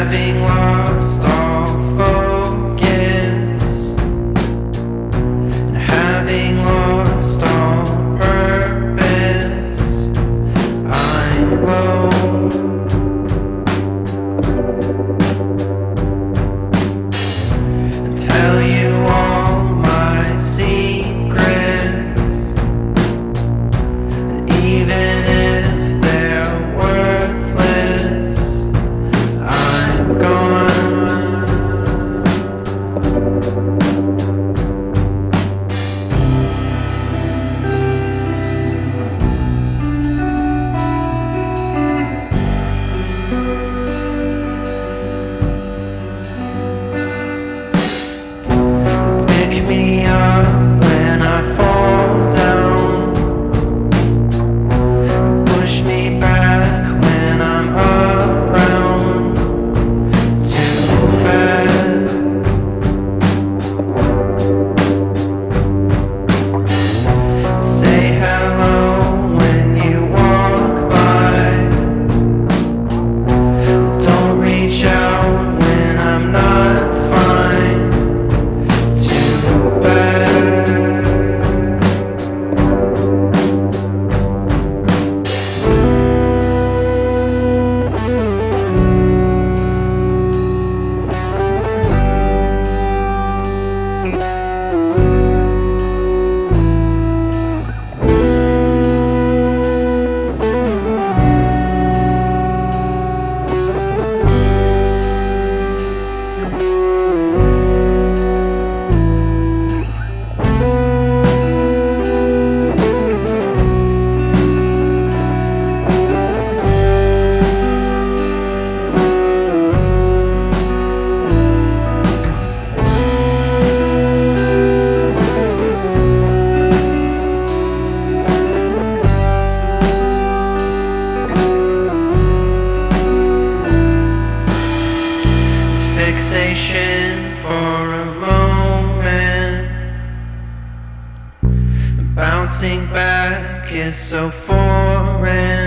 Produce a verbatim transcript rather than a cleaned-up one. having lost all focus and having lost all purpose, I'm low. I tell you all my secrets, and even if they're worthless, I'm gone. Pick me up when I fall down, push me back when I'm around to bed. Say hello when you walk by, don't reach out when I'm not fine. Fixation for a moment, bouncing back is so foreign.